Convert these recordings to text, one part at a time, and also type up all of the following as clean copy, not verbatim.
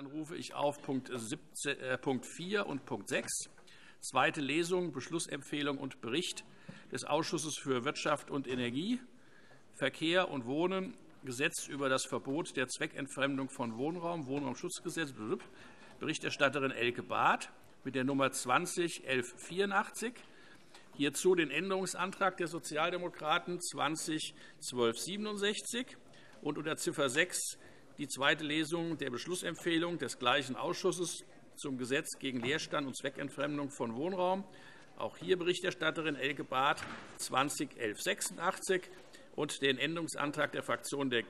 Dann rufe ich auf Punkt 4 und Punkt 6, zweite Lesung, Beschlussempfehlung und Bericht des Ausschusses für Wirtschaft und Energie, Verkehr und Wohnen, Gesetz über das Verbot der Zweckentfremdung von Wohnraum, Wohnraumschutzgesetz, Berichterstatterin Elke Barth mit der Nummer 20/1184. Hierzu den Änderungsantrag der Sozialdemokraten 20/1267 und unter Ziffer 6 die zweite Lesung der Beschlussempfehlung des gleichen Ausschusses zum Gesetz gegen Leerstand und Zweckentfremdung von Wohnraum. Auch hier Berichterstatterin Elke Barth 20/1186 und den Änderungsantrag der Fraktion der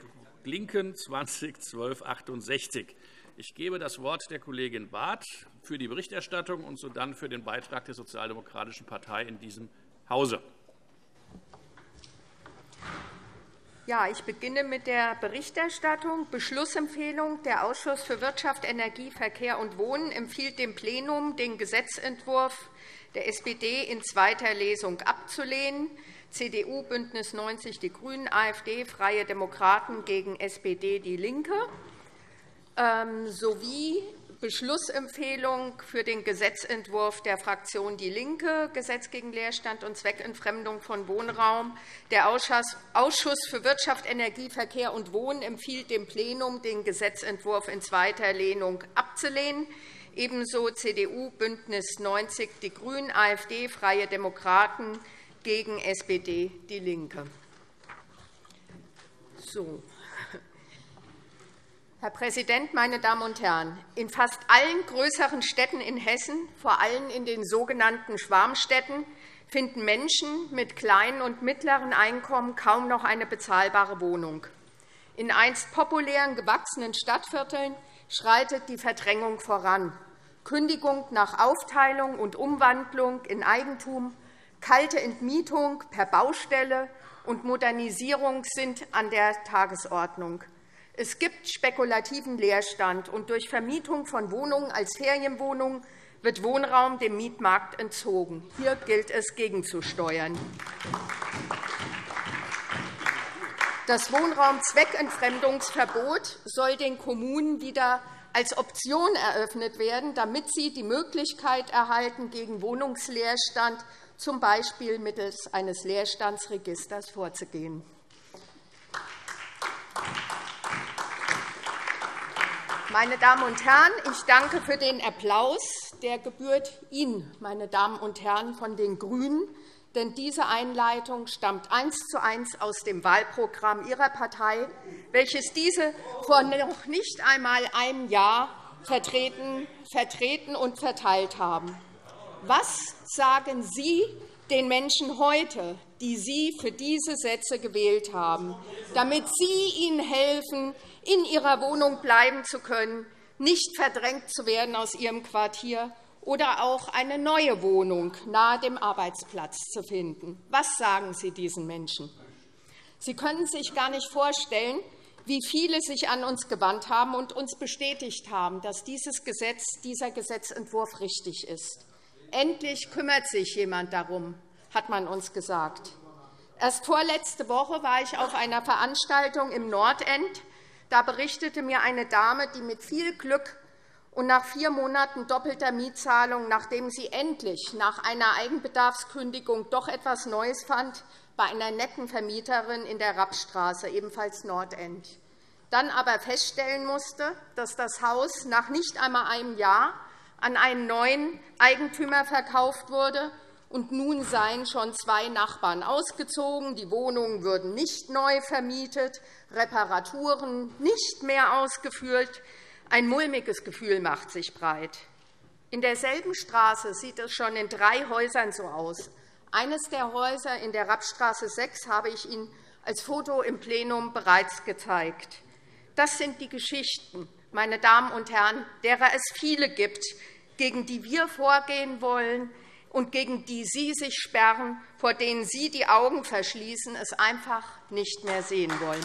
LINKEN 20/1268. Ich gebe das Wort der Kollegin Barth für die Berichterstattung und sodann für den Beitrag der Sozialdemokratischen Partei in diesem Hause. Ja, ich beginne mit der Berichterstattung. Beschlussempfehlung. Der Ausschuss für Wirtschaft, Energie, Verkehr und Wohnen empfiehlt dem Plenum, den Gesetzentwurf der SPD in zweiter Lesung abzulehnen. CDU, BÜNDNIS 90 die GRÜNEN, AfD, Freie Demokraten gegen SPD, DIE LINKE. Sowie Beschlussempfehlung für den Gesetzentwurf der Fraktion DIE LINKE, Gesetz gegen Leerstand und Zweckentfremdung von Wohnraum. Der Ausschuss für Wirtschaft, Energie, Verkehr und Wohnen empfiehlt dem Plenum, den Gesetzentwurf in zweiter Lesung abzulehnen. Ebenso CDU, BÜNDNIS 90 die GRÜNEN, AfD, Freie Demokraten gegen SPD, DIE LINKE. So. Herr Präsident, meine Damen und Herren! In fast allen größeren Städten in Hessen, vor allem in den sogenannten Schwarmstädten, finden Menschen mit kleinen und mittleren Einkommen kaum noch eine bezahlbare Wohnung. In einst populären, gewachsenen Stadtvierteln schreitet die Verdrängung voran. Kündigung nach Aufteilung und Umwandlung in Eigentum, kalte Entmietung per Baustelle und Modernisierung sind an der Tagesordnung. Es gibt spekulativen Leerstand, und durch Vermietung von Wohnungen als Ferienwohnungen wird Wohnraum dem Mietmarkt entzogen. Hier gilt es, gegenzusteuern. Das Wohnraumzweckentfremdungsverbot soll den Kommunen wieder als Option eröffnet werden, damit sie die Möglichkeit erhalten, gegen Wohnungsleerstand z.B. mittels eines Leerstandsregisters vorzugehen. Meine Damen und Herren, ich danke für den Applaus. Der gebührt Ihnen, meine Damen und Herren, von den GRÜNEN, denn diese Einleitung stammt eins zu eins aus dem Wahlprogramm Ihrer Partei, welches diese vor noch nicht einmal einem Jahr vertreten und verteilt haben. Was sagen Sie den Menschen heute, die Sie für diese Sätze gewählt haben, damit Sie ihnen helfen, in ihrer Wohnung bleiben zu können, nicht verdrängt zu werden aus ihrem Quartier oder auch eine neue Wohnung nahe dem Arbeitsplatz zu finden? Was sagen Sie diesen Menschen? Sie können sich gar nicht vorstellen, wie viele sich an uns gewandt haben und uns bestätigt haben, dass dieser Gesetzentwurf richtig ist. Endlich kümmert sich jemand darum, hat man uns gesagt. Erst vorletzte Woche war ich auf einer Veranstaltung im Nordend. Da berichtete mir eine Dame, die mit viel Glück und nach 4 Monaten doppelter Mietzahlung, nachdem sie endlich nach einer Eigenbedarfskündigung doch etwas Neues fand, bei einer netten Vermieterin in der Rappstraße, ebenfalls Nordend, dann aber feststellen musste, dass das Haus nach nicht einmal einem Jahr an einen neuen Eigentümer verkauft wurde, und nun seien schon 2 Nachbarn ausgezogen, die Wohnungen würden nicht neu vermietet, Reparaturen nicht mehr ausgeführt. Ein mulmiges Gefühl macht sich breit. In derselben Straße sieht es schon in 3 Häusern so aus. Eines der Häuser in der Rappstraße 6 habe ich Ihnen als Foto im Plenum bereits gezeigt. Das sind die Geschichten, meine Damen und Herren, derer es viele gibt, gegen die wir vorgehen wollen und gegen die Sie sich sperren, vor denen Sie die Augen verschließen, es einfach nicht mehr sehen wollen.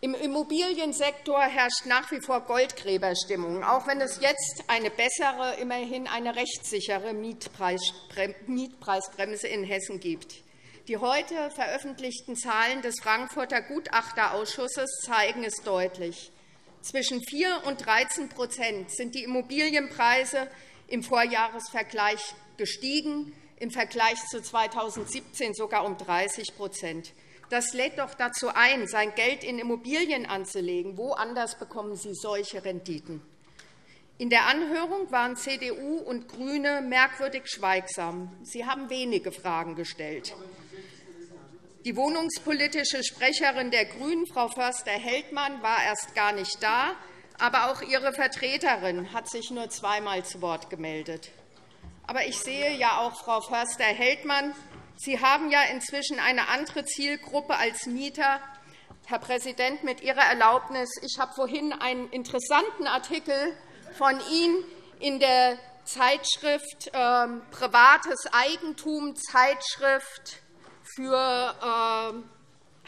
Im Immobiliensektor herrscht nach wie vor Goldgräberstimmung, auch wenn es jetzt eine bessere, immerhin eine rechtssichere Mietpreisbremse in Hessen gibt. Die heute veröffentlichten Zahlen des Frankfurter Gutachterausschusses zeigen es deutlich. Zwischen 4 und 13 % sind die Immobilienpreise im Vorjahresvergleich gestiegen, im Vergleich zu 2017 sogar um 30 %. Das lädt doch dazu ein, sein Geld in Immobilien anzulegen. Woanders bekommen Sie solche Renditen? In der Anhörung waren CDU und GRÜNE merkwürdig schweigsam. Sie haben wenige Fragen gestellt. Die wohnungspolitische Sprecherin der GRÜNEN, Frau Förster-Heldmann, war erst gar nicht da, aber auch ihre Vertreterin hat sich nur zweimal zu Wort gemeldet. Aber ich sehe ja auch Frau Förster-Heldmann. Sie haben ja inzwischen eine andere Zielgruppe als Mieter. Herr Präsident, mit Ihrer Erlaubnis, ich habe vorhin einen interessanten Artikel von Ihnen in der Zeitschrift Privates Eigentum, Zeitschrift für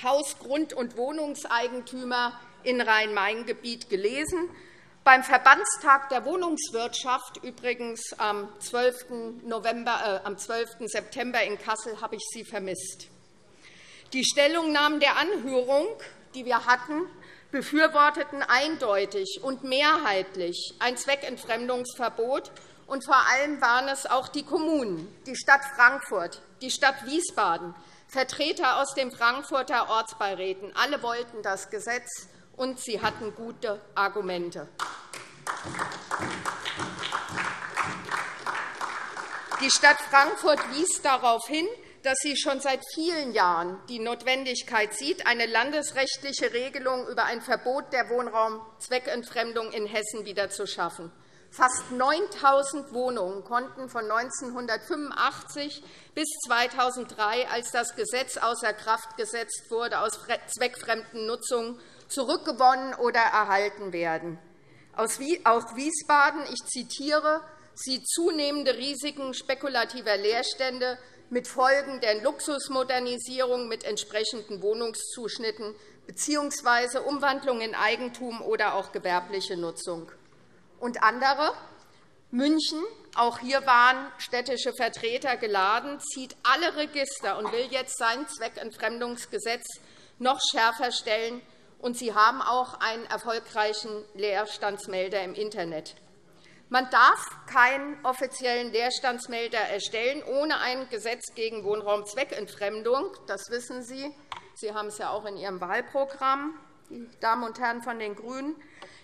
Haus-, Grund- und Wohnungseigentümer in Rhein-Main-Gebiet gelesen. Beim Verbandstag der Wohnungswirtschaft, übrigens am 12. September in Kassel, habe ich Sie vermisst. Die Stellungnahmen der Anhörung, die wir hatten, befürworteten eindeutig und mehrheitlich ein Zweckentfremdungsverbot, und vor allem waren es auch die Kommunen, die Stadt Frankfurt, die Stadt Wiesbaden, Vertreter aus den Frankfurter Ortsbeiräten. Alle wollten das Gesetz, und sie hatten gute Argumente. Die Stadt Frankfurt wies darauf hin, dass sie schon seit vielen Jahren die Notwendigkeit sieht, eine landesrechtliche Regelung über ein Verbot der Wohnraumzweckentfremdung in Hessen wieder zu schaffen. Fast 9.000 Wohnungen konnten von 1985 bis 2003, als das Gesetz außer Kraft gesetzt wurde, aus zweckfremden Nutzungen zurückgewonnen oder erhalten werden. Aus Wiesbaden, ich zitiere, sieht zunehmende Risiken spekulativer Leerstände mit Folgen der Luxusmodernisierung mit entsprechenden Wohnungszuschnitten bzw. Umwandlung in Eigentum oder auch gewerbliche Nutzung. Und andere, München, auch hier waren städtische Vertreter geladen, zieht alle Register und will jetzt sein Zweckentfremdungsgesetz noch schärfer stellen, und sie haben auch einen erfolgreichen Leerstandsmelder im Internet. Man darf keinen offiziellen Leerstandsmelder erstellen ohne ein Gesetz gegen Wohnraumzweckentfremdung. Das wissen Sie. Sie haben es ja auch in Ihrem Wahlprogramm, die Damen und Herren von den GRÜNEN.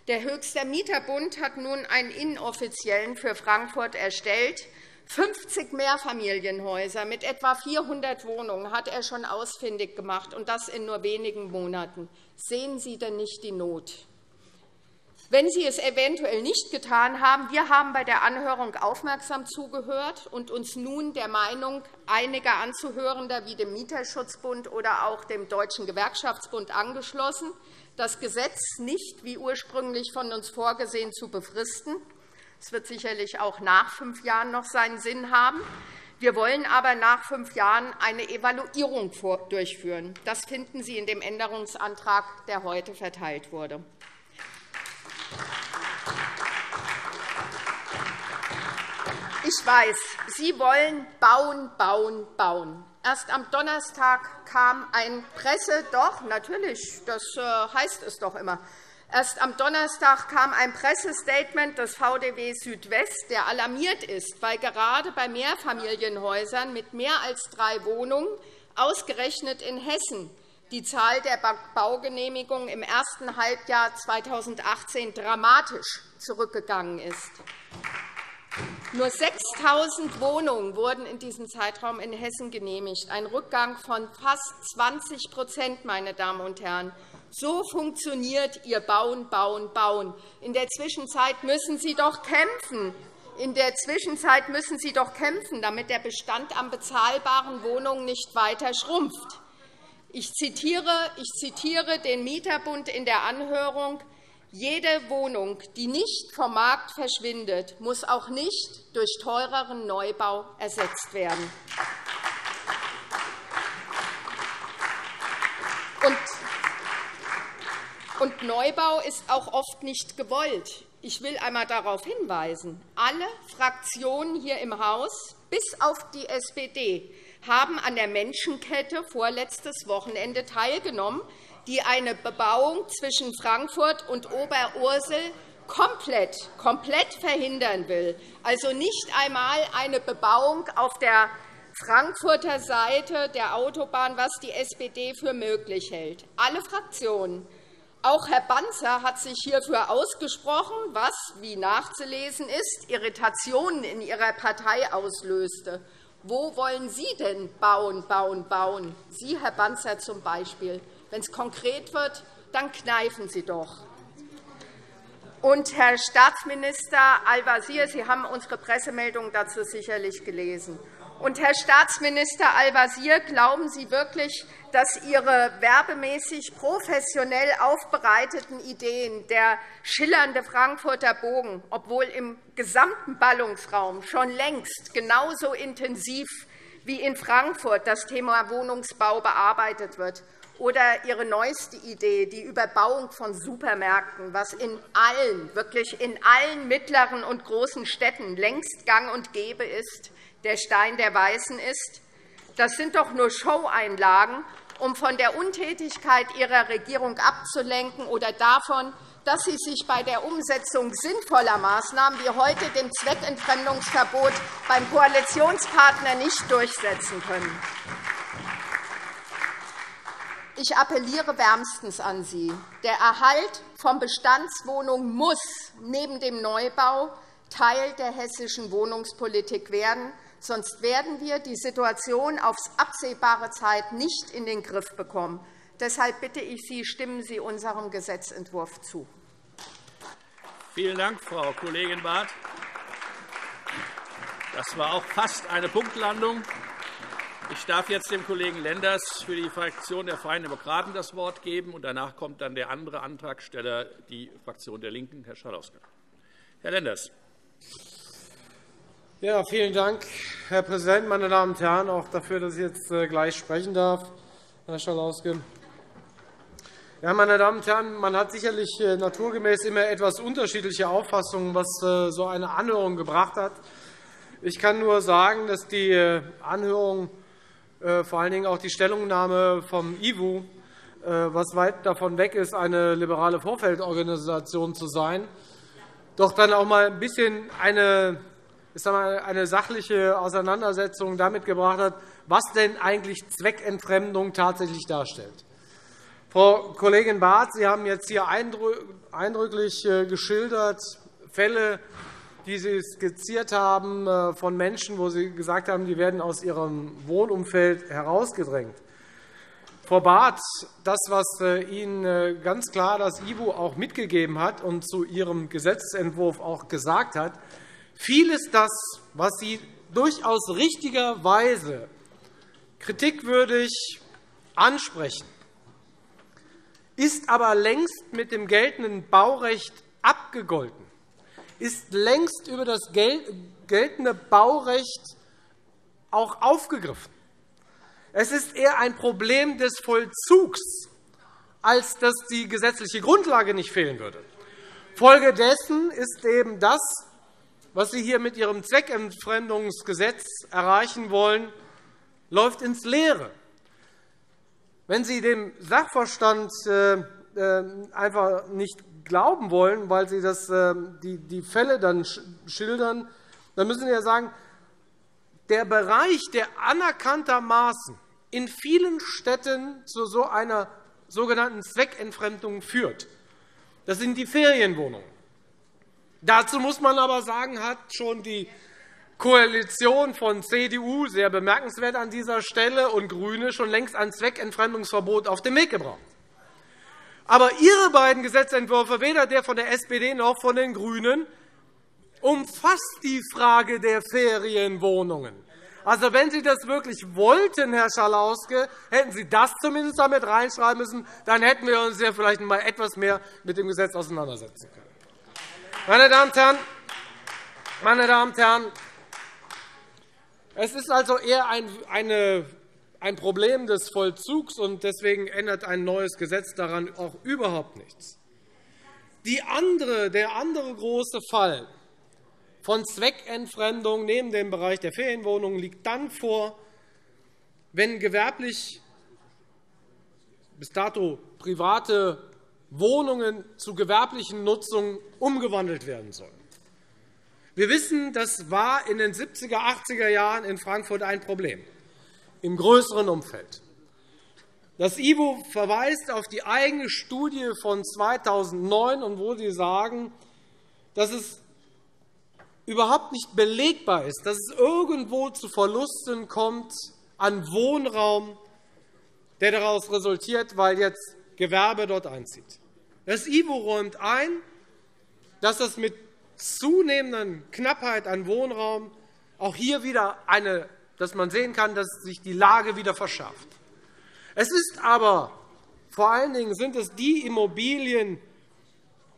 Der Höchste Mieterbund hat nun einen inoffiziellen für Frankfurt erstellt. 50 Mehrfamilienhäuser mit etwa 400 Wohnungen hat er schon ausfindig gemacht, und das in nur wenigen Monaten. Sehen Sie denn nicht die Not? Wenn Sie es eventuell nicht getan haben, wir haben bei der Anhörung aufmerksam zugehört und uns nun der Meinung einiger Anzuhörender wie dem Mieterschutzbund oder auch dem Deutschen Gewerkschaftsbund angeschlossen, das Gesetz nicht wie ursprünglich von uns vorgesehen zu befristen. Es wird sicherlich auch nach 5 Jahren noch seinen Sinn haben. Wir wollen aber nach 5 Jahren eine Evaluierung durchführen. Das finden Sie in dem Änderungsantrag, der heute verteilt wurde. Ich weiß, Sie wollen bauen, bauen, bauen. Erst am Donnerstag kam ein Presse, doch, natürlich, das heißt es doch immer. Erst am Donnerstag kam ein Pressestatement des VdW Südwest, der alarmiert ist, weil gerade bei Mehrfamilienhäusern mit mehr als 3 Wohnungen ausgerechnet in Hessen die Zahl der Baugenehmigungen im ersten Halbjahr 2018 dramatisch zurückgegangen ist. Nur 6.000 Wohnungen wurden in diesem Zeitraum in Hessen genehmigt, ein Rückgang von fast 20 %, meine Damen und Herren. So funktioniert Ihr Bauen, Bauen, Bauen. In der Zwischenzeit müssen Sie doch kämpfen. In der Zwischenzeit müssen Sie doch kämpfen, damit der Bestand an bezahlbaren Wohnungen nicht weiter schrumpft. Ich zitiere den Mieterbund in der Anhörung. Jede Wohnung, die nicht vom Markt verschwindet, muss auch nicht durch teureren Neubau ersetzt werden. Und Neubau ist auch oft nicht gewollt. Ich will einmal darauf hinweisen, alle Fraktionen hier im Haus, bis auf die SPD, haben an der Menschenkette vorletztes Wochenende teilgenommen, die eine Bebauung zwischen Frankfurt und Oberursel komplett verhindern will. Also nicht einmal eine Bebauung auf der Frankfurter Seite der Autobahn, was die SPD für möglich hält. Alle Fraktionen. Auch Herr Banzer hat sich hierfür ausgesprochen, was, wie nachzulesen ist, Irritationen in Ihrer Partei auslöste. Wo wollen Sie denn bauen, bauen, bauen? Sie, Herr Banzer, zum Beispiel. Wenn es konkret wird, dann kneifen Sie doch. Und, Herr Staatsminister Al-Wazir, Sie haben unsere Pressemeldung dazu sicherlich gelesen. Und, Herr Staatsminister Al-Wazir, glauben Sie wirklich, dass Ihre werbemäßig professionell aufbereiteten Ideen, der schillernde Frankfurter Bogen, obwohl im gesamten Ballungsraum schon längst genauso intensiv wie in Frankfurt das Thema Wohnungsbau bearbeitet wird, oder Ihre neueste Idee, die Überbauung von Supermärkten, was in allen, wirklich in allen mittleren und großen Städten längst gang und gäbe ist, der Stein der Weisen ist, das sind doch nur Show-Einlagen, um von der Untätigkeit Ihrer Regierung abzulenken oder davon, dass sie sich bei der Umsetzung sinnvoller Maßnahmen wie heute dem Zweckentfremdungsverbot beim Koalitionspartner nicht durchsetzen können. Ich appelliere wärmstens an Sie. Der Erhalt von Bestandswohnungen muss neben dem Neubau Teil der hessischen Wohnungspolitik werden. Sonst werden wir die Situation auf absehbare Zeit nicht in den Griff bekommen. Deshalb bitte ich Sie, stimmen Sie unserem Gesetzentwurf zu. Vielen Dank, Frau Kollegin Barth. Das war auch fast eine Punktlandung. Ich darf jetzt dem Kollegen Lenders für die Fraktion der Freien Demokraten das Wort geben. Und danach kommt dann der andere Antragsteller, die Fraktion der LINKEN, Herr Schalauske. Herr Lenders. Ja, vielen Dank, Herr Präsident, meine Damen und Herren, auch dafür, dass ich jetzt gleich sprechen darf, Herr Schalauske. Ja, meine Damen und Herren, man hat sicherlich naturgemäß immer etwas unterschiedliche Auffassungen, was so eine Anhörung gebracht hat. Ich kann nur sagen, dass die Anhörung, vor allen Dingen auch die Stellungnahme vom IWU, was weit davon weg ist, eine liberale Vorfeldorganisation zu sein, doch dann auch mal ein bisschen eine sachliche Auseinandersetzung damit gebracht hat, was denn eigentlich Zweckentfremdung tatsächlich darstellt. Frau Kollegin Barth, Sie haben jetzt hier eindrücklich geschildert Fälle, die Sie skizziert haben, von Menschen, wo Sie gesagt haben, die werden aus ihrem Wohnumfeld herausgedrängt. Frau Barth, das, was Ihnen ganz klar das IWU auch mitgegeben hat und zu Ihrem Gesetzentwurf auch gesagt hat, vieles das, was Sie durchaus richtigerweise kritikwürdig ansprechen, ist aber längst mit dem geltenden Baurecht abgegolten, ist längst über das geltende Baurecht auch aufgegriffen. Es ist eher ein Problem des Vollzugs, als dass die gesetzliche Grundlage nicht fehlen würde. Folgedessen ist eben das, was Sie hier mit Ihrem Zweckentfremdungsgesetz erreichen wollen, läuft ins Leere. Wenn Sie dem Sachverstand einfach nicht glauben wollen, weil Sie die Fälle dann schildern, dann müssen Sie ja sagen, der Bereich, der anerkanntermaßen in vielen Städten zu so einer sogenannten Zweckentfremdung führt, das sind die Ferienwohnungen. Dazu muss man aber sagen, hat schon die Koalition von CDU, sehr bemerkenswert an dieser Stelle, und GRÜNE schon längst ein Zweckentfremdungsverbot auf den Weg gebracht. Aber Ihre beiden Gesetzentwürfe, weder der von der SPD noch von den GRÜNEN, umfasst die Frage der Ferienwohnungen. Also, wenn Sie das wirklich wollten, Herr Schalauske, hätten Sie das zumindest damit reinschreiben müssen, dann hätten wir uns ja vielleicht mal etwas mehr mit dem Gesetz auseinandersetzen können. Meine Damen und Herren, es ist also eher ein Problem des Vollzugs, und deswegen ändert ein neues Gesetz daran auch überhaupt nichts. Der andere große Fall von Zweckentfremdung neben dem Bereich der Ferienwohnungen liegt dann vor, wenn gewerblich bis dato private Wohnungen zu gewerblichen Nutzungen umgewandelt werden sollen. Wir wissen, das war in den 70er, 80er Jahren in Frankfurt ein Problem, im größeren Umfeld. Das IWU verweist auf die eigene Studie von 2009, und wo sie sagen, dass es überhaupt nicht belegbar ist, dass es irgendwo zu Verlusten kommt an Wohnraum, der daraus resultiert, weil jetzt Gewerbe dort einzieht. Das IWU räumt ein, dass das mit zunehmender Knappheit an Wohnraum auch hier wieder dass man sehen kann, dass sich die Lage wieder verschärft. Es ist aber vor allen Dingen sind es die Immobilien,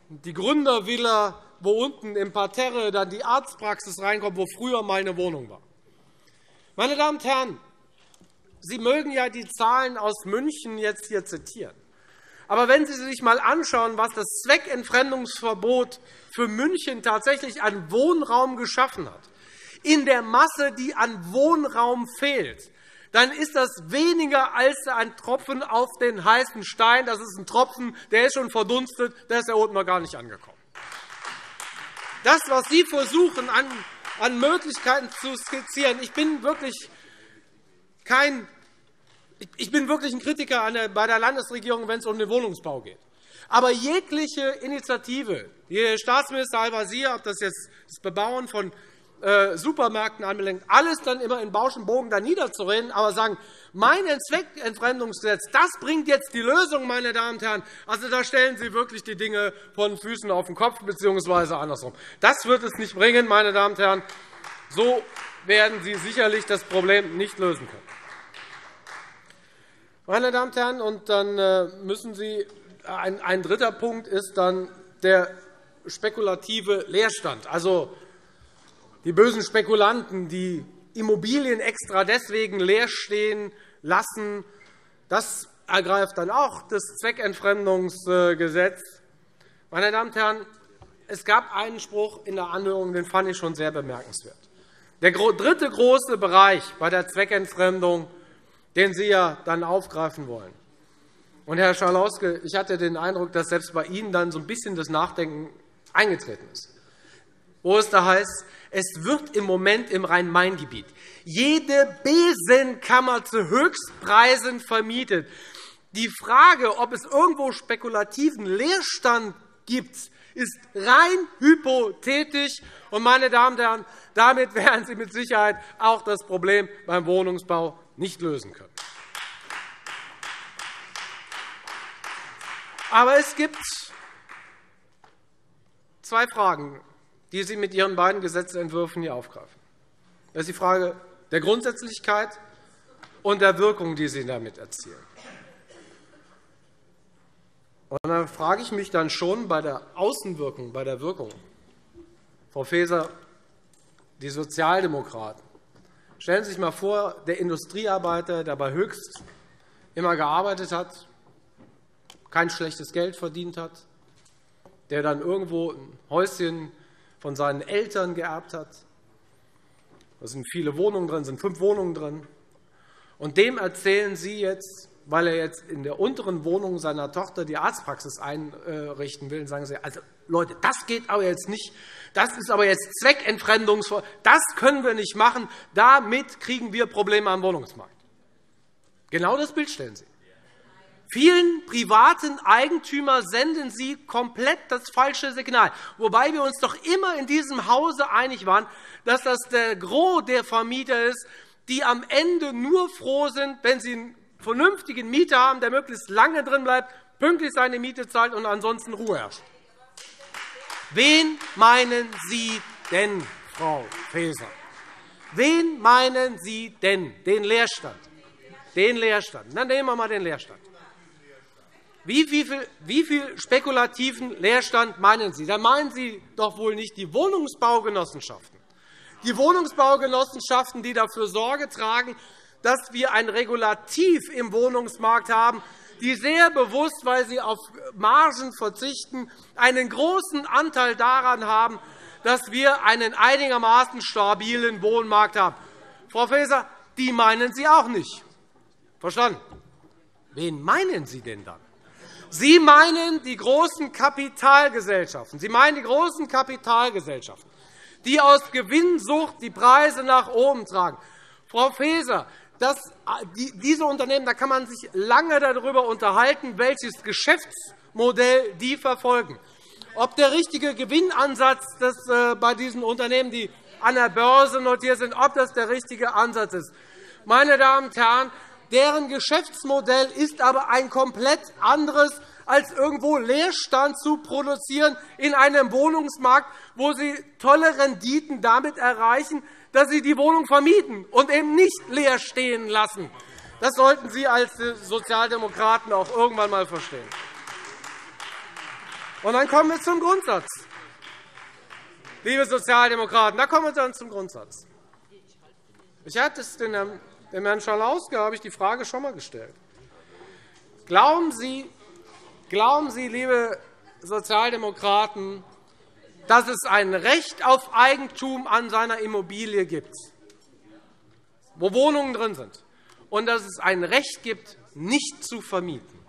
die Gründervilla, wo unten im Parterre dann die Arztpraxis reinkommt, wo früher mal eine Wohnung war. Meine Damen und Herren, Sie mögen ja die Zahlen aus München jetzt hier zitieren. Aber wenn Sie sich einmal anschauen, was das Zweckentfremdungsverbot für München tatsächlich an Wohnraum geschaffen hat, in der Masse, die an Wohnraum fehlt, dann ist das weniger als ein Tropfen auf den heißen Stein. Das ist ein Tropfen, der ist schon verdunstet, der ist ja unten noch gar nicht angekommen. Das, was Sie versuchen, an Möglichkeiten zu skizzieren, ich bin wirklich ein Kritiker bei der Landesregierung, wenn es um den Wohnungsbau geht. Aber jegliche Initiative, die der Staatsminister Al-Wazir, ob das jetzt das Bebauen von Supermärkten anbelangt, alles dann immer in Bauschenbogen da niederzureden, aber sagen, mein Zweckentfremdungsgesetz, das bringt jetzt die Lösung, meine Damen und Herren. Also, da stellen Sie wirklich die Dinge von Füßen auf den Kopf bzw. andersrum. Das wird es nicht bringen, meine Damen und Herren. So werden Sie sicherlich das Problem nicht lösen können. Meine Damen und Herren, und dann müssen Sie ein dritter Punkt ist dann der spekulative Leerstand. Also die bösen Spekulanten, die Immobilien extra deswegen leer stehen lassen, das ergreift dann auch das Zweckentfremdungsgesetz. Meine Damen und Herren, es gab einen Spruch in der Anhörung, den fand ich schon sehr bemerkenswert. Der dritte große Bereich bei der Zweckentfremdung, den Sie ja dann aufgreifen wollen. Und, Herr Schalauske, ich hatte den Eindruck, dass selbst bei Ihnen dann so ein bisschen das Nachdenken eingetreten ist, wo es da heißt, es wird im Moment im Rhein-Main-Gebiet jede Besenkammer zu Höchstpreisen vermietet. Die Frage, ob es irgendwo spekulativen Leerstand gibt, ist rein hypothetisch. Und, meine Damen und Herren, damit werden Sie mit Sicherheit auch das Problem beim Wohnungsbau nicht lösen können. Aber es gibt zwei Fragen, die Sie mit Ihren beiden Gesetzentwürfen hier aufgreifen. Das ist die Frage der Grundsätzlichkeit und der Wirkung, die Sie damit erzielen. Und da frage ich mich dann schon bei der Außenwirkung, bei der Wirkung. Frau Faeser, die Sozialdemokraten, stellen Sie sich einmal vor, der Industriearbeiter, der bei Höchst immer gearbeitet hat, kein schlechtes Geld verdient hat, der dann irgendwo ein Häuschen von seinen Eltern geerbt hat. Da sind viele Wohnungen drin, sind 5 Wohnungen drin. Und dem erzählen Sie jetzt, weil er jetzt in der unteren Wohnung seiner Tochter die Arztpraxis einrichten will, sagen Sie, also, Leute, das geht aber jetzt nicht. Das ist aber jetzt Zweckentfremdungsverbot. Das können wir nicht machen. Damit kriegen wir Probleme am Wohnungsmarkt. Genau das Bild stellen Sie. Vielen privaten Eigentümern senden Sie komplett das falsche Signal, wobei wir uns doch immer in diesem Hause einig waren, dass das der Gros der Vermieter ist, die am Ende nur froh sind, wenn sie einen vernünftigen Mieter haben, der möglichst lange drin bleibt, pünktlich seine Miete zahlt und ansonsten Ruhe herrscht. Wen meinen Sie denn, Frau Faeser? Wen meinen Sie denn? Den Leerstand. Den Leerstand. Dann nehmen wir einmal den Leerstand. Wie viel spekulativen Leerstand meinen Sie? Da meinen Sie doch wohl nicht die Wohnungsbaugenossenschaften. Die Wohnungsbaugenossenschaften, die dafür Sorge tragen, dass wir ein Regulativ im Wohnungsmarkt haben, die sehr bewusst, weil sie auf Margen verzichten, einen großen Anteil daran haben, dass wir einen einigermaßen stabilen Wohnmarkt haben. Frau Faeser, die meinen Sie auch nicht. Verstanden? Wen meinen Sie denn dann? Sie meinen die großen Kapitalgesellschaften. Sie meinen die großen Kapitalgesellschaften, die aus Gewinnsucht die Preise nach oben tragen. Frau Faeser, diese Unternehmen, da kann man sich lange darüber unterhalten, welches Geschäftsmodell die verfolgen. Ob der richtige Gewinnansatz bei diesen Unternehmen, die an der Börse notiert sind, ob das der richtige Ansatz ist. Meine Damen und Herren, deren Geschäftsmodell ist aber ein komplett anderes, als irgendwo Leerstand zu produzieren in einem Wohnungsmarkt, wo Sie tolle Renditen damit erreichen, dass Sie die Wohnung vermieten und eben nicht leer stehen lassen. Das sollten Sie als Sozialdemokraten auch irgendwann einmal verstehen. Und dann kommen wir zum Grundsatz. Liebe Sozialdemokraten, da kommen wir dann zum Grundsatz. Ich hatte es dem Herrn Schalauske habe ich die Frage schon einmal gestellt. Glauben Sie, liebe Sozialdemokraten, dass es ein Recht auf Eigentum an seiner Immobilie gibt, wo Wohnungen drin sind, und dass es ein Recht gibt, nicht zu vermieten?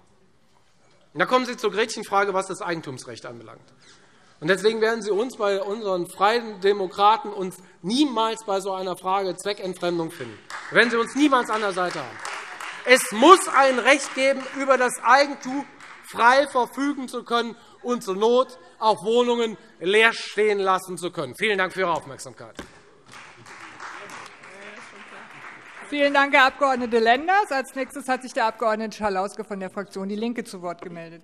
Und da kommen Sie zur Gretchenfrage, was das Eigentumsrecht anbelangt. Und deswegen werden Sie uns bei unseren Freien Demokraten uns niemals bei so einer Frage Zweckentfremdung finden. Da werden Sie uns niemals an der Seite haben. Es muss ein Recht geben, über das Eigentum frei verfügen zu können und zur Not auch Wohnungen leer stehen lassen zu können. Vielen Dank für Ihre Aufmerksamkeit. Vielen Dank, Herr Abg. Lenders. Als nächstes hat sich der Abg. Schalauske von der Fraktion DIE LINKE zu Wort gemeldet.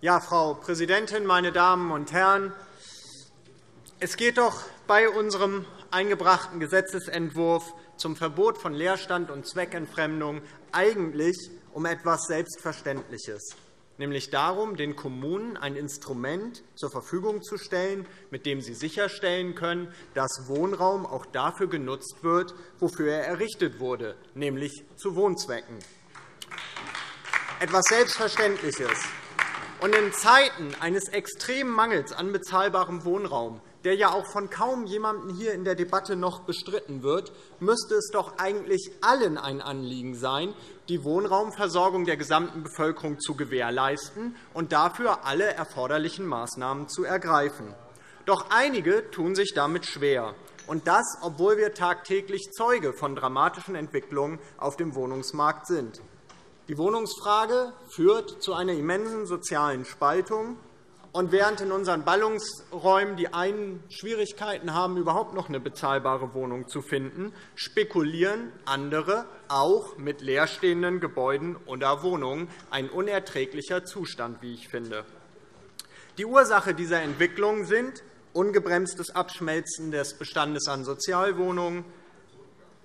Ja, Frau Präsidentin, meine Damen und Herren! Es geht doch bei unserem eingebrachten Gesetzentwurf zum Verbot von Leerstand und Zweckentfremdung eigentlich um etwas Selbstverständliches, nämlich darum, den Kommunen ein Instrument zur Verfügung zu stellen, mit dem sie sicherstellen können, dass Wohnraum auch dafür genutzt wird, wofür er errichtet wurde, nämlich zu Wohnzwecken. Etwas Selbstverständliches. Und in Zeiten eines extremen Mangels an bezahlbarem Wohnraum, der ja auch von kaum jemandem hier in der Debatte noch bestritten wird, müsste es doch eigentlich allen ein Anliegen sein, die Wohnraumversorgung der gesamten Bevölkerung zu gewährleisten und dafür alle erforderlichen Maßnahmen zu ergreifen. Doch einige tun sich damit schwer, und das, obwohl wir tagtäglich Zeuge von dramatischen Entwicklungen auf dem Wohnungsmarkt sind. Die Wohnungsfrage führt zu einer immensen sozialen Spaltung. Und während in unseren Ballungsräumen die einen Schwierigkeiten haben, überhaupt noch eine bezahlbare Wohnung zu finden, spekulieren andere auch mit leerstehenden Gebäuden oder Wohnungen. Ein unerträglicher Zustand, wie ich finde. Die Ursache dieser Entwicklung sind ungebremstes Abschmelzen des Bestandes an Sozialwohnungen,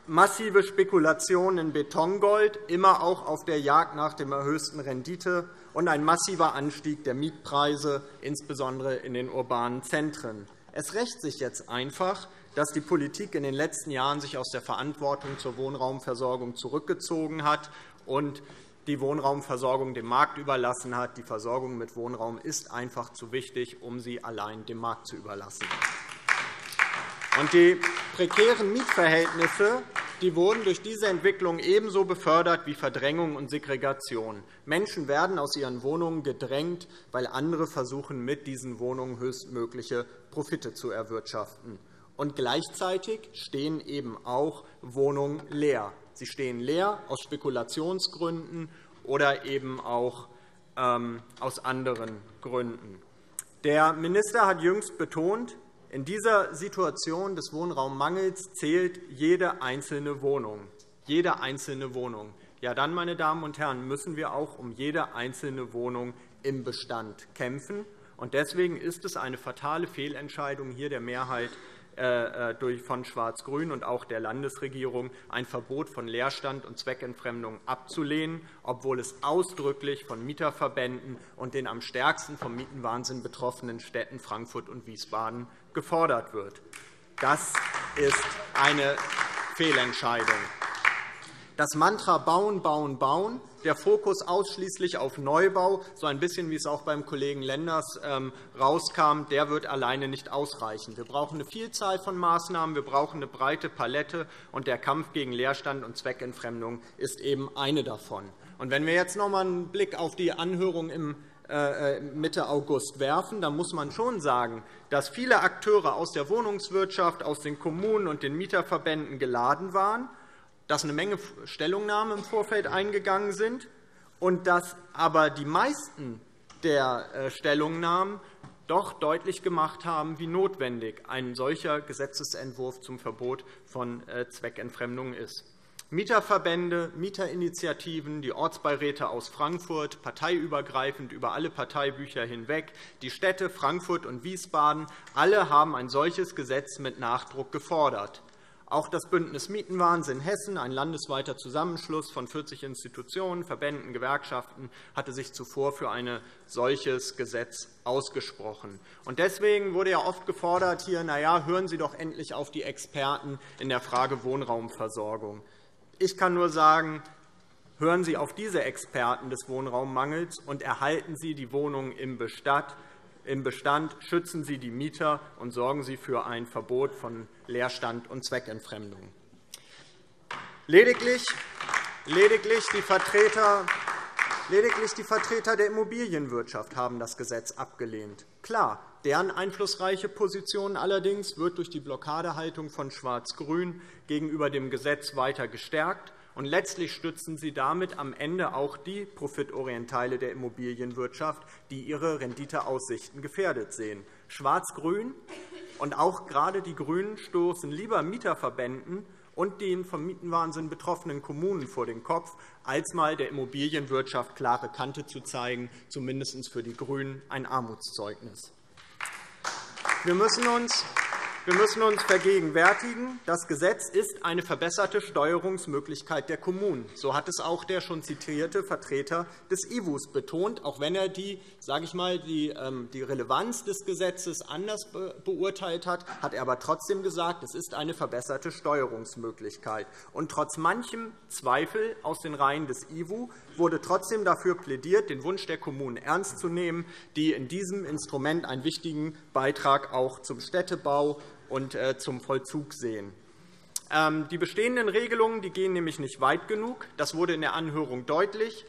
massive Spekulationen in Betongold, immer auch auf der Jagd nach der höchsten Rendite, und ein massiver Anstieg der Mietpreise, insbesondere in den urbanen Zentren. Es rächt sich jetzt einfach, dass die Politik in den letzten Jahren sich aus der Verantwortung zur Wohnraumversorgung zurückgezogen hat und die Wohnraumversorgung dem Markt überlassen hat. Die Versorgung mit Wohnraum ist einfach zu wichtig, um sie allein dem Markt zu überlassen. Die prekären Mietverhältnisse wurden durch diese Entwicklung ebenso befördert wie Verdrängung und Segregation. Menschen werden aus ihren Wohnungen gedrängt, weil andere versuchen, mit diesen Wohnungen höchstmögliche Profite zu erwirtschaften. Und gleichzeitig stehen eben auch Wohnungen leer. Sie stehen leer aus Spekulationsgründen oder eben auch aus anderen Gründen. Der Minister hat jüngst betont, in dieser Situation des Wohnraummangels zählt jede einzelne Wohnung. Jede einzelne Wohnung. Ja, dann, meine Damen und Herren, müssen wir auch um jede einzelne Wohnung im Bestand kämpfen. Und deswegen ist es eine fatale Fehlentscheidung hier der Mehrheit von Schwarz-Grün und auch der Landesregierung, ein Verbot von Leerstand und Zweckentfremdung abzulehnen, obwohl es ausdrücklich von Mieterverbänden und den am stärksten vom Mietenwahnsinn betroffenen Städten Frankfurt und Wiesbaden gefordert wird. Das ist eine Fehlentscheidung. Das Mantra Bauen, Bauen, Bauen der Fokus ausschließlich auf Neubau, so ein bisschen wie es auch beim Kollegen Lenders rauskam, der wird alleine nicht ausreichen. Wir brauchen eine Vielzahl von Maßnahmen, wir brauchen eine breite Palette, und der Kampf gegen Leerstand und Zweckentfremdung ist eben eine davon. Und wenn wir jetzt noch einmal einen Blick auf die Anhörung im Mitte August werfen, dann muss man schon sagen, dass viele Akteure aus der Wohnungswirtschaft, aus den Kommunen und den Mieterverbänden geladen waren, dass eine Menge Stellungnahmen im Vorfeld eingegangen sind und dass aber die meisten der Stellungnahmen doch deutlich gemacht haben, wie notwendig ein solcher Gesetzentwurf zum Verbot von Zweckentfremdung ist. Mieterverbände, Mieterinitiativen, die Ortsbeiräte aus Frankfurt, parteiübergreifend über alle Parteibücher hinweg, die Städte Frankfurt und Wiesbaden, alle haben ein solches Gesetz mit Nachdruck gefordert. Auch das Bündnis Mietenwahnsinn in Hessen, ein landesweiter Zusammenschluss von 40 Institutionen, Verbänden, Gewerkschaften, hatte sich zuvor für ein solches Gesetz ausgesprochen. Und deswegen wurde ja oft gefordert, hier, na ja, hören Sie doch endlich auf die Experten in der Frage Wohnraumversorgung. Ich kann nur sagen, hören Sie auf diese Experten des Wohnraummangels und erhalten Sie die Wohnungen im Bestand, schützen Sie die Mieter und sorgen Sie für ein Verbot von Leerstand und Zweckentfremdung. Lediglich die Vertreter der Immobilienwirtschaft haben das Gesetz abgelehnt. Klar, deren einflussreiche Position allerdings wird durch die Blockadehaltung von Schwarz-Grün gegenüber dem Gesetz weiter gestärkt, und letztlich stützen sie damit am Ende auch die Profitorientale der Immobilienwirtschaft, die ihre Renditeaussichten gefährdet sehen. Schwarz-Grün und auch gerade die GRÜNEN stoßen lieber Mieterverbänden und den vom Mietenwahnsinn betroffenen Kommunen vor den Kopf, als mal der Immobilienwirtschaft klare Kante zu zeigen, zumindest für die GRÜNEN ein Armutszeugnis. Wir müssen uns vergegenwärtigen, das Gesetz ist eine verbesserte Steuerungsmöglichkeit der Kommunen. So hat es auch der schon zitierte Vertreter des IWU betont, auch wenn er die Relevanz des Gesetzes anders beurteilt hat, hat er aber trotzdem gesagt, es ist eine verbesserte Steuerungsmöglichkeit. Und trotz manchem Zweifel aus den Reihen des IWU wurde trotzdem dafür plädiert, den Wunsch der Kommunen ernst zu nehmen, die in diesem Instrument einen wichtigen Beitrag auch zum Städtebau und zum Vollzug sehen. Die bestehenden Regelungen gehen nämlich nicht weit genug. Das wurde in der Anhörung deutlich.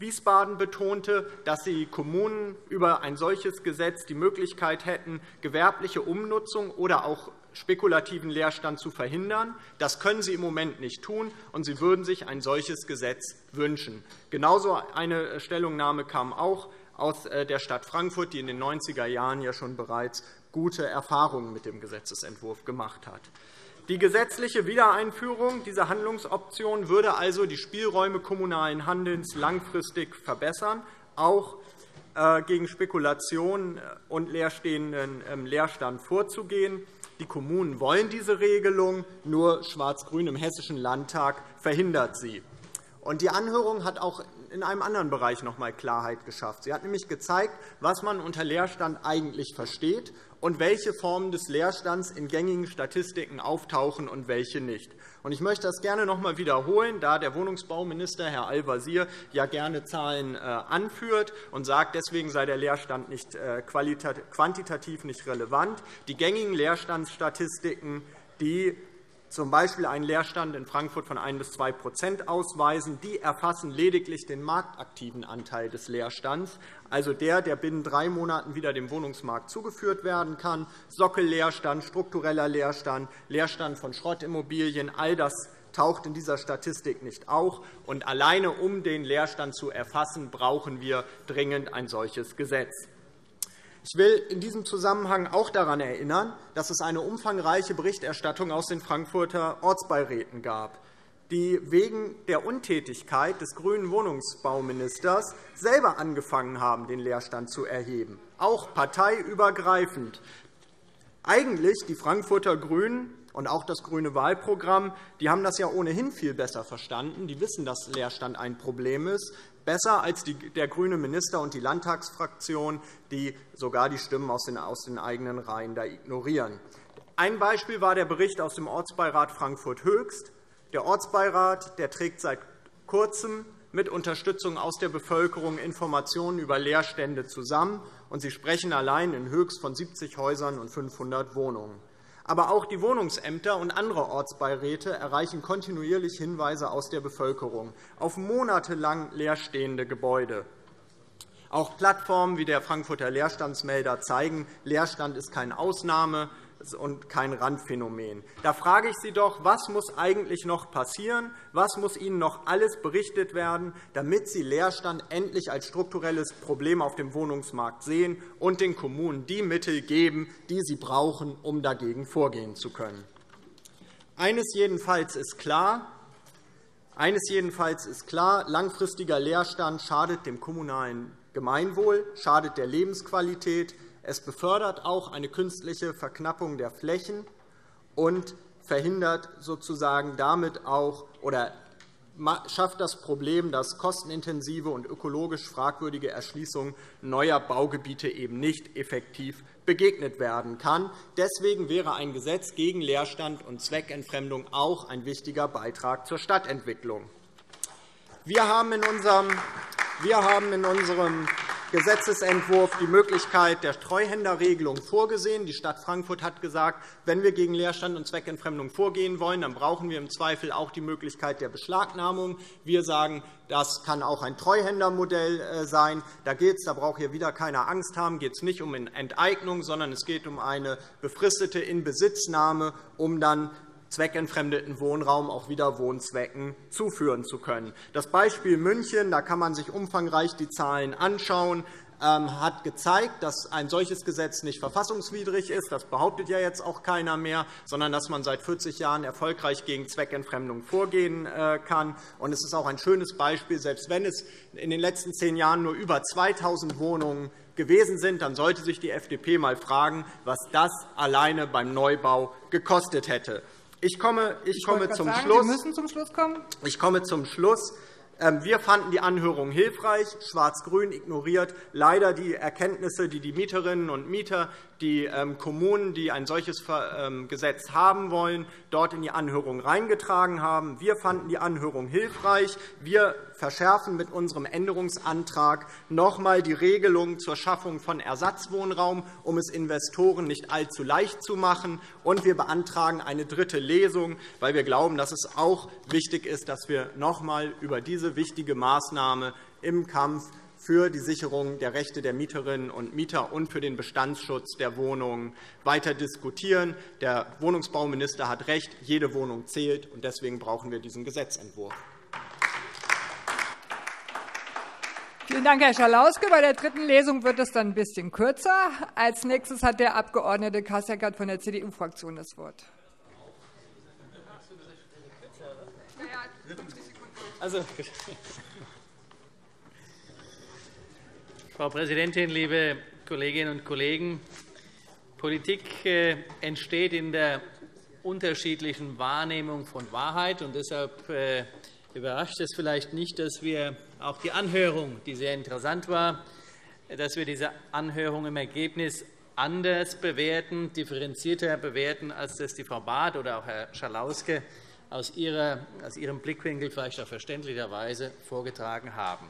Wiesbaden betonte, dass die Kommunen über ein solches Gesetz die Möglichkeit hätten, gewerbliche Umnutzung oder auch spekulativen Leerstand zu verhindern. Das können sie im Moment nicht tun, und sie würden sich ein solches Gesetz wünschen. Genauso eine Stellungnahme kam auch aus der Stadt Frankfurt, die in den 90er-Jahren ja schon bereits gute Erfahrungen mit dem Gesetzentwurf gemacht hat. Die gesetzliche Wiedereinführung dieser Handlungsoption würde also die Spielräume kommunalen Handelns langfristig verbessern, auch gegen Spekulationen und leerstehenden Leerstand vorzugehen. Die Kommunen wollen diese Regelung, nur Schwarz-Grün im Hessischen Landtag verhindert sie. Die Anhörung hat auch in einem anderen Bereich noch einmal Klarheit geschafft. Sie hat nämlich gezeigt, was man unter Leerstand eigentlich versteht und welche Formen des Leerstands in gängigen Statistiken auftauchen und welche nicht. Ich möchte das gerne noch einmal wiederholen, da der Wohnungsbauminister, Herr Al-Wazir, ja gerne Zahlen anführt und sagt, deswegen sei der Leerstand nicht quantitativ nicht relevant. Die gängigen Leerstandsstatistiken, die z.B. einen Leerstand in Frankfurt von 1 bis 2 % ausweisen, die erfassen lediglich den marktaktiven Anteil des Leerstands, also der, der binnen 3 Monaten wieder dem Wohnungsmarkt zugeführt werden kann. Sockelleerstand, struktureller Leerstand, Leerstand von Schrottimmobilien, all das taucht in dieser Statistik nicht auf. Und alleine um den Leerstand zu erfassen, brauchen wir dringend ein solches Gesetz. Ich will in diesem Zusammenhang auch daran erinnern, dass es eine umfangreiche Berichterstattung aus den Frankfurter Ortsbeiräten gab, die wegen der Untätigkeit des grünen Wohnungsbauministers selber angefangen haben, den Leerstand zu erheben, auch parteiübergreifend. Eigentlich die Frankfurter GRÜNEN und auch das grüne Wahlprogramm, die haben das ja ohnehin viel besser verstanden. Die wissen, dass Leerstand ein Problem ist, besser als der grüne Minister und die Landtagsfraktion, die sogar die Stimmen aus den eigenen Reihen da ignorieren. Ein Beispiel war der Bericht aus dem Ortsbeirat Frankfurt-Höchst. Der Ortsbeirat, der trägt seit Kurzem mit Unterstützung aus der Bevölkerung Informationen über Leerstände zusammen, und sie sprechen allein in Höchst von 70 Häusern und 500 Wohnungen. Aber auch die Wohnungsämter und andere Ortsbeiräte erreichen kontinuierlich Hinweise aus der Bevölkerung auf monatelang leerstehende Gebäude. Auch Plattformen wie der Frankfurter Leerstandsmelder zeigen, Leerstand ist keine Ausnahme und kein Randphänomen. Da frage ich Sie doch, was muss eigentlich noch passieren? Was muss Ihnen noch alles berichtet werden, damit Sie Leerstand endlich als strukturelles Problem auf dem Wohnungsmarkt sehen und den Kommunen die Mittel geben, die sie brauchen, um dagegen vorgehen zu können? Eines jedenfalls ist klar, langfristiger Leerstand schadet dem kommunalen Gemeinwohl, schadet der Lebensqualität, es befördert auch eine künstliche Verknappung der Flächen und verhindert sozusagen damit auch oder schafft das Problem, dass kostenintensive und ökologisch fragwürdige Erschließung neuer Baugebiete eben nicht effektiv begegnet werden kann. Deswegen wäre ein Gesetz gegen Leerstand und Zweckentfremdung auch ein wichtiger Beitrag zur Stadtentwicklung. Wir haben in unserem Gesetzentwurf die Möglichkeit der Treuhänderregelung vorgesehen. Die Stadt Frankfurt hat gesagt, wenn wir gegen Leerstand und Zweckentfremdung vorgehen wollen, dann brauchen wir im Zweifel auch die Möglichkeit der Beschlagnahmung. Wir sagen, das kann auch ein Treuhändermodell sein. Da braucht hier wieder keiner Angst haben. Geht es nicht um eine Enteignung, sondern es geht um eine befristete Inbesitznahme, um dann zweckentfremdeten Wohnraum auch wieder Wohnzwecken zuführen zu können. Das Beispiel München, da kann man sich umfangreich die Zahlen anschauen, hat gezeigt, dass ein solches Gesetz nicht verfassungswidrig ist. Das behauptet ja jetzt auch keiner mehr, sondern dass man seit 40 Jahren erfolgreich gegen Zweckentfremdung vorgehen kann. Und es ist auch ein schönes Beispiel, selbst wenn es in den letzten 10 Jahren nur über 2.000 Wohnungen gewesen sind, dann sollte sich die FDP einmal fragen, was das alleine beim Neubau gekostet hätte. Ich komme zum Schluss. Wir fanden die Anhörung hilfreich. Schwarz-Grün ignoriert leider die Erkenntnisse, die die Mieterinnen und Mieter, die Kommunen, die ein solches Gesetz haben wollen, dort in die Anhörung reingetragen haben. Wir fanden die Anhörung hilfreich. Wir verschärfen mit unserem Änderungsantrag noch einmal die Regelung zur Schaffung von Ersatzwohnraum, um es Investoren nicht allzu leicht zu machen. Und wir beantragen eine dritte Lesung, weil wir glauben, dass es auch wichtig ist, dass wir noch einmal über diese wichtige Maßnahme im Kampf für die Sicherung der Rechte der Mieterinnen und Mieter und für den Bestandsschutz der Wohnungen weiter diskutieren. Der Wohnungsbauminister hat recht, jede Wohnung zählt, und deswegen brauchen wir diesen Gesetzentwurf. Vielen Dank, Herr Schalauske. Bei der dritten Lesung wird es dann ein bisschen kürzer. Als nächstes hat der Abg. Kasseckert von der CDU-Fraktion das Wort. Frau Präsidentin, liebe Kolleginnen und Kollegen! Politik entsteht in der unterschiedlichen Wahrnehmung von Wahrheit. Und deshalb überrascht es vielleicht nicht, dass wir auch die Anhörung, die sehr interessant war, dass wir diese Anhörung im Ergebnis anders bewerten, differenzierter bewerten, als das die Frau Barth oder auch Herr Schalauske aus ihrem Blickwinkel vielleicht auch verständlicherweise vorgetragen haben.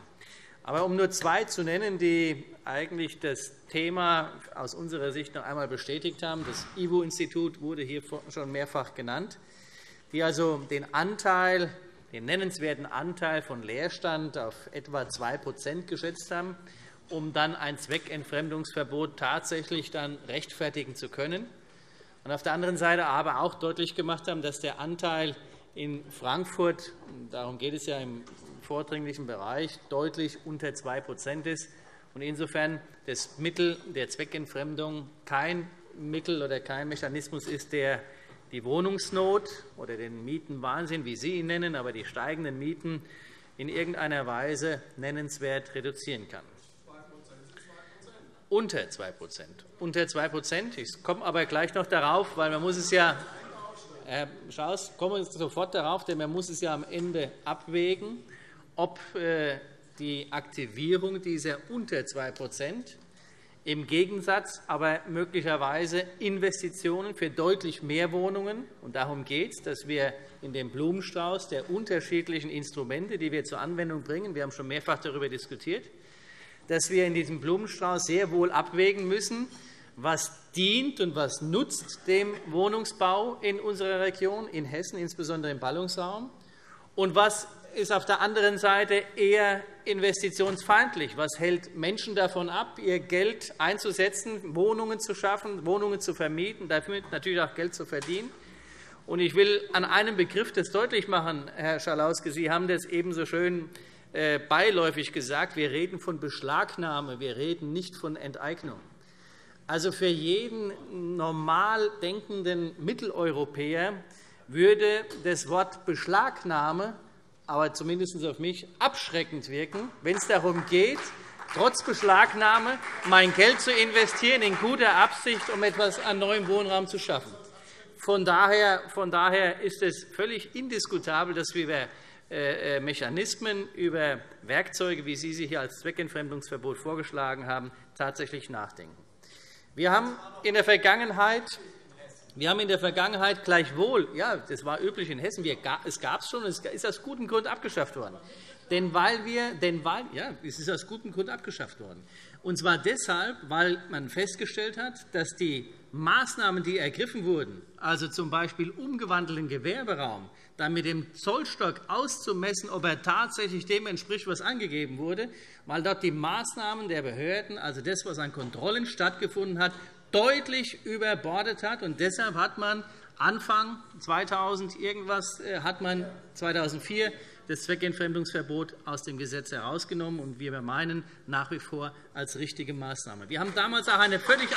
Aber um nur zwei zu nennen, die eigentlich das Thema aus unserer Sicht noch einmal bestätigt haben, das IWU-Institut wurde hier schon mehrfach genannt, die also den nennenswerten Anteil von Leerstand auf etwa 2 % geschätzt haben, um dann ein Zweckentfremdungsverbot tatsächlich dann rechtfertigen zu können. Und auf der anderen Seite aber auch deutlich gemacht haben, dass der Anteil in Frankfurt, darum geht es ja im vordringlichen Bereich, deutlich unter 2 % ist und insofern das Mittel der Zweckentfremdung kein Mittel oder kein Mechanismus ist, der die Wohnungsnot oder den Mietenwahnsinn, wie Sie ihn nennen, aber die steigenden Mieten in irgendeiner Weise nennenswert reduzieren kann. Unter 2 %. Unter 2 %. Ich komme aber gleich noch darauf, weil man muss es ja Herr Schaus, kommen wir sofort darauf, denn man muss es ja am Ende abwägen, ob die Aktivierung dieser unter 2 % im Gegensatz aber möglicherweise Investitionen für deutlich mehr Wohnungen. Und darum geht es, dass wir in dem Blumenstrauß der unterschiedlichen Instrumente, die wir zur Anwendung bringen, wir haben schon mehrfach darüber diskutiert, dass wir in diesem Blumenstrauß sehr wohl abwägen müssen, was dient und was nutzt dem Wohnungsbau in unserer Region, in Hessen, insbesondere im Ballungsraum, und was ist auf der anderen Seite eher investitionsfeindlich. Was hält Menschen davon ab, ihr Geld einzusetzen, Wohnungen zu schaffen, Wohnungen zu vermieten, damit natürlich auch Geld zu verdienen? Ich will an einem Begriff das deutlich machen, Herr Schalauske. Sie haben das eben so schön beiläufig gesagt. Wir reden von Beschlagnahme, wir reden nicht von Enteignung. Also für jeden normal denkenden Mitteleuropäer würde das Wort Beschlagnahme aber zumindest auf mich abschreckend wirken, wenn es darum geht, trotz Beschlagnahme mein Geld zu investieren, in guter Absicht, um etwas an neuem Wohnraum zu schaffen. Von daher ist es völlig indiskutabel, dass wir über Mechanismen, über Werkzeuge, wie Sie sie hier als Zweckentfremdungsverbot vorgeschlagen haben, tatsächlich nachdenken. Wir haben in der Vergangenheit gleichwohl, ja, das war üblich in Hessen, es gab es schon, es ist aus gutem Grund abgeschafft worden. Es ist aus gutem Grund abgeschafft worden. Und zwar deshalb, weil man festgestellt hat, dass die Maßnahmen, die ergriffen wurden, also z.B. umgewandelten Gewerberaum, dann mit dem Zollstock auszumessen, ob er tatsächlich dem entspricht, was angegeben wurde, weil dort die Maßnahmen der Behörden, also das, was an Kontrollen stattgefunden hat, deutlich überbordet hat. Und deshalb hat man Anfang 2004 das Zweckentfremdungsverbot aus dem Gesetz herausgenommen, und wir meinen nach wie vor als richtige Maßnahme. Wir haben damals eine völlig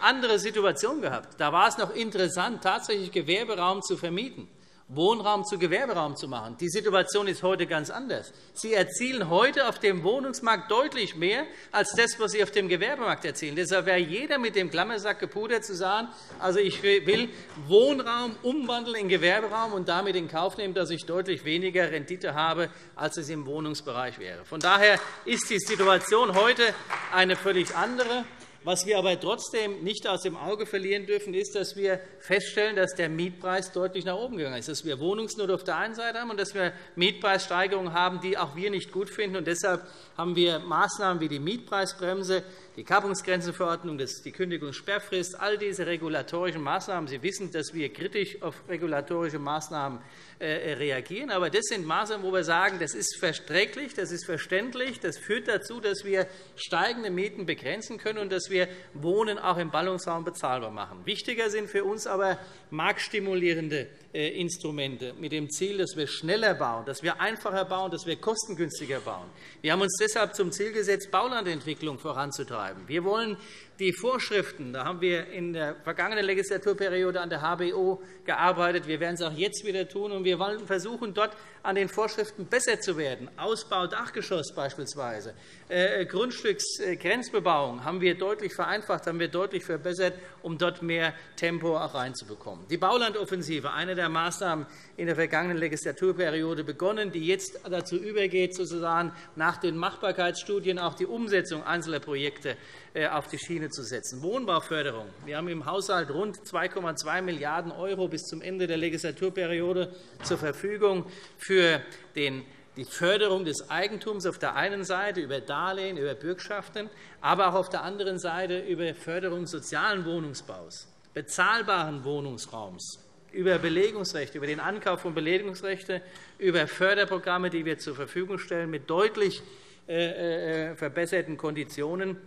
andere Situation gehabt. Da war es noch interessant, tatsächlich Gewerberaum zu vermieten, Wohnraum zu Gewerberaum zu machen. Die Situation ist heute ganz anders. Sie erzielen heute auf dem Wohnungsmarkt deutlich mehr als das, was Sie auf dem Gewerbemarkt erzielen. Deshalb wäre jeder mit dem Klammersack gepudert zu sagen, also ich will Wohnraum umwandeln in Gewerberaum und damit in Kauf nehmen, dass ich deutlich weniger Rendite habe, als es im Wohnungsbereich wäre. Von daher ist die Situation heute eine völlig andere. Was wir aber trotzdem nicht aus dem Auge verlieren dürfen, ist, dass wir feststellen, dass der Mietpreis deutlich nach oben gegangen ist, dass wir Wohnungsnot auf der einen Seite haben und dass wir Mietpreissteigerungen haben, die auch wir nicht gut finden. Und deshalb haben wir Maßnahmen wie die Mietpreisbremse, die Kappungsgrenzenverordnung, die Kündigungssperrfrist, all diese regulatorischen Maßnahmen. Sie wissen, dass wir kritisch auf regulatorische Maßnahmen reagieren. Aber das sind Maßnahmen, wo wir sagen, das ist verträglich, das ist verständlich, das führt dazu, dass wir steigende Mieten begrenzen können und dass wir Wohnen auch im Ballungsraum bezahlbar machen. Wichtiger sind für uns aber marktstimulierende Instrumente mit dem Ziel, dass wir schneller bauen, dass wir einfacher bauen, dass wir kostengünstiger bauen. Wir haben uns deshalb zum Ziel gesetzt, Baulandentwicklung voranzutreiben. Wir wollen die Vorschriften, da haben wir in der vergangenen Legislaturperiode an der HBO gearbeitet, wir werden es auch jetzt wieder tun, und wir wollen versuchen, dort an den Vorschriften besser zu werden. Ausbau, Dachgeschoss beispielsweise, Grundstücksgrenzbebauung haben wir deutlich vereinfacht, haben wir deutlich verbessert, um dort mehr Tempo auch reinzubekommen. Die Baulandoffensive, eine der Maßnahmen in der vergangenen Legislaturperiode begonnen, die jetzt dazu übergeht, sozusagen nach den Machbarkeitsstudien auch die Umsetzung einzelner Projekte auf die Schiene zu setzen. Wohnbauförderung. Wir haben im Haushalt rund 2,2 Milliarden € bis zum Ende der Legislaturperiode zur Verfügung für die Förderung des Eigentums auf der einen Seite über Darlehen, über Bürgschaften, aber auch auf der anderen Seite über Förderung sozialen Wohnungsbaus, bezahlbaren Wohnungsraums, über Belegungsrechte, über den Ankauf von Belegungsrechten, über Förderprogramme, die wir zur Verfügung stellen, mit deutlich verbesserten Konditionen.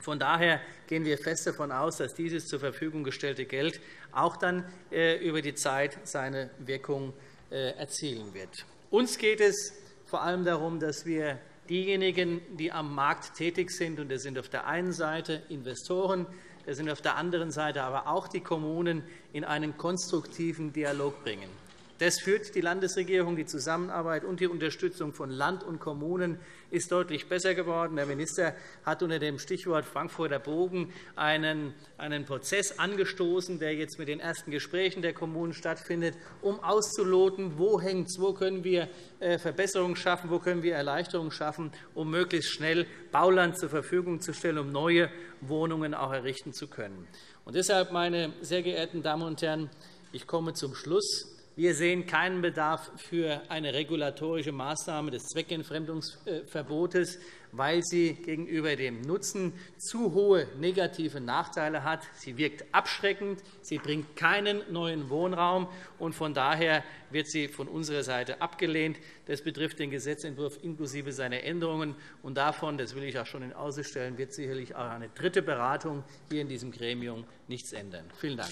Von daher gehen wir fest davon aus, dass dieses zur Verfügung gestellte Geld auch dann über die Zeit seine Wirkung erzielen wird. Uns geht es vor allem darum, dass wir diejenigen, die am Markt tätig sind, und das sind auf der einen Seite Investoren, das sind auf der anderen Seite aber auch die Kommunen, in einen konstruktiven Dialog bringen. Das führt die Landesregierung. Die Zusammenarbeit und die Unterstützung von Land und Kommunen ist deutlich besser geworden. Der Minister hat unter dem Stichwort Frankfurter Bogen einen Prozess angestoßen, der jetzt mit den ersten Gesprächen der Kommunen stattfindet, um auszuloten, wo hängt es, wo können wir Verbesserungen schaffen, wo können wir Erleichterungen schaffen, um möglichst schnell Bauland zur Verfügung zu stellen, um neue Wohnungen auch errichten zu können. Und deshalb, meine sehr geehrten Damen und Herren, ich komme zum Schluss. Wir sehen keinen Bedarf für eine regulatorische Maßnahme des Zweckentfremdungsverbotes, weil sie gegenüber dem Nutzen zu hohe negative Nachteile hat. Sie wirkt abschreckend, sie bringt keinen neuen Wohnraum, und von daher wird sie von unserer Seite abgelehnt. Das betrifft den Gesetzentwurf inklusive seiner Änderungen. Und davon, das will ich auch schon in Aussicht stellen, wird sicherlich auch eine dritte Beratung hier in diesem Gremium nichts ändern. Vielen Dank.